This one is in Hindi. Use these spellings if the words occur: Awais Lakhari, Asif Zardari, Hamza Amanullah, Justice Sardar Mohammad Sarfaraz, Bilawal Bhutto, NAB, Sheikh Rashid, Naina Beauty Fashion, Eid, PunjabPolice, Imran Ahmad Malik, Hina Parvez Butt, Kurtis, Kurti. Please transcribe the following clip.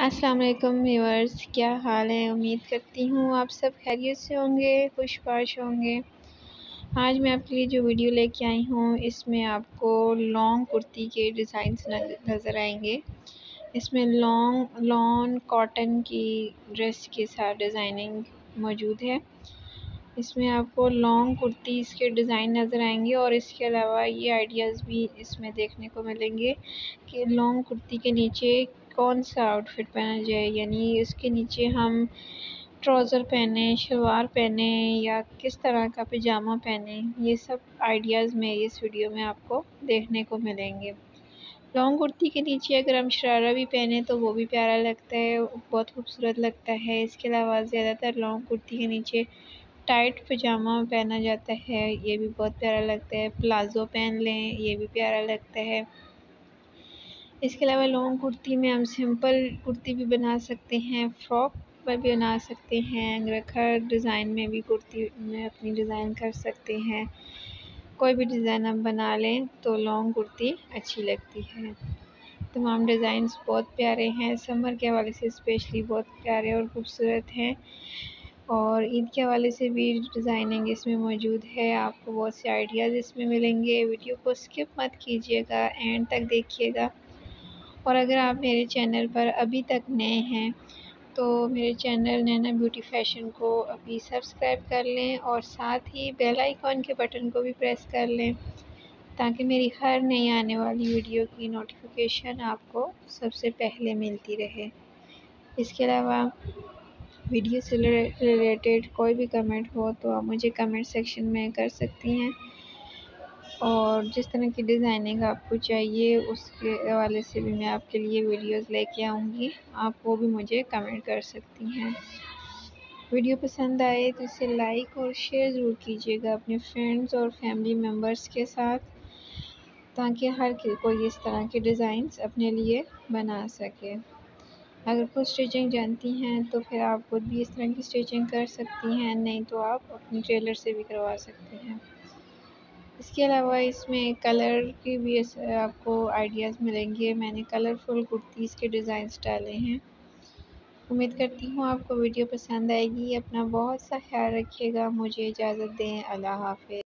अस्सलाम वालेकुम व्यूअर्स, क्या हाल है। उम्मीद करती हूँ आप सब खैरियत से होंगे, खुशपाश होंगे। आज मैं आपके लिए जो वीडियो लेके आई हूँ इसमें आपको लॉन्ग कुर्ती के डिज़ाइंस नज़र आएंगे। इसमें लॉन कॉटन की ड्रेस के साथ डिज़ाइनिंग मौजूद है। इसमें आपको लॉन्ग कुर्ती इसके डिज़ाइन नज़र आएंगे और इसके अलावा ये आइडियाज़ भी इसमें देखने को मिलेंगे कि लॉन्ग कुर्ती के नीचे कौन सा आउटफिट पहना जाए, यानी इसके नीचे हम ट्राउज़र पहने, शलवार पहने या किस तरह का पजामा पहने, ये सब आइडियाज़ में इस वीडियो में आपको देखने को मिलेंगे। लॉन्ग कुर्ती के नीचे अगर हम शरारा भी पहने तो वो भी प्यारा लगता है, बहुत खूबसूरत लगता है। इसके अलावा ज़्यादातर लॉन्ग कुर्ती के नीचे टाइट पजामा पहना जाता है, ये भी बहुत प्यारा लगता है। प्लाज़ो पहन लें, ये भी प्यारा लगता है। इसके अलावा लॉन्ग कुर्ती में हम सिंपल कुर्ती भी बना सकते हैं, फ्रॉक पर भी बना सकते हैं, अंगरखा डिज़ाइन में भी कुर्ती में अपनी डिज़ाइन कर सकते हैं। कोई भी डिज़ाइन आप बना लें तो लॉन्ग कुर्ती अच्छी लगती है। तमाम डिज़ाइंस बहुत प्यारे हैं, समर के हवाले से स्पेशली बहुत प्यारे और खूबसूरत हैं, और ईद के हवाले से भी डिज़ाइनिंग इसमें मौजूद है। आपको बहुत से आइडियाज़ इसमें मिलेंगे। वीडियो को स्किप मत कीजिएगा, एंड तक देखिएगा। और अगर आप मेरे चैनल पर अभी तक नए हैं तो मेरे चैनल नैना ब्यूटी फैशन को अभी सब्सक्राइब कर लें और साथ ही बेल आइकॉन के बटन को भी प्रेस कर लें ताकि मेरी हर नई आने वाली वीडियो की नोटिफिकेशन आपको सबसे पहले मिलती रहे। इसके अलावा वीडियो से रिलेटेड कोई भी कमेंट हो तो आप मुझे कमेंट सेक्शन में कर सकती हैं, और जिस तरह की डिज़ाइनिंग आपको चाहिए उसके हवाले से भी मैं आपके लिए वीडियोस लेके आऊँगी। आप वो भी मुझे कमेंट कर सकती हैं। वीडियो पसंद आए तो इसे लाइक और शेयर ज़रूर कीजिएगा अपने फ्रेंड्स और फैमिली मेम्बर्स के साथ, ताकि हर कोई इस तरह के डिज़ाइंस अपने लिए बना सके। अगर खुद स्टिचिंग जानती हैं तो फिर आप खुद भी इस तरह की स्टिचिंग कर सकती हैं, नहीं तो आप अपने टेलर से भी करवा सकती हैं। इसके अलावा इसमें कलर के भी आपको आइडियाज़ मिलेंगे। मैंने कलरफुल कुर्तीज़ के डिज़ाइंस डाले हैं। उम्मीद करती हूँ आपको वीडियो पसंद आएगी। अपना बहुत सा ख्याल रखिएगा। मुझे इजाज़त दें। अल्लाह हाफ़िज़।